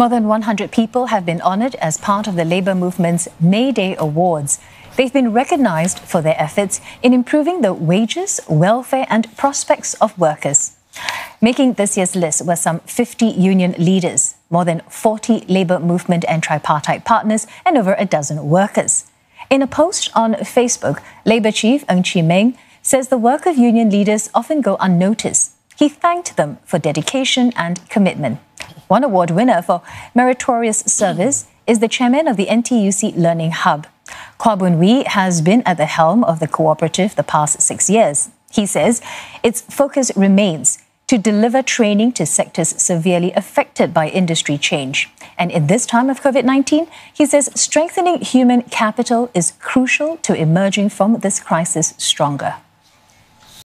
More than 100 people have been honoured as part of the labour movement's May Day Awards. They've been recognised for their efforts in improving the wages, welfare and prospects of workers. Making this year's list were some 50 union leaders, more than 40 labour movement and tripartite partners and over a dozen workers. In a post on Facebook, Labour Chief Ng Chee Meng says the work of union leaders often go unnoticed. He thanked them for dedication and commitment. One award winner for meritorious service is the chairman of the NTUC Learning Hub. Kuah Boon Wee has been at the helm of the cooperative the past 6 years. He says its focus remains to deliver training to sectors severely affected by industry change. And in this time of COVID-19, he says strengthening human capital is crucial to emerging from this crisis stronger.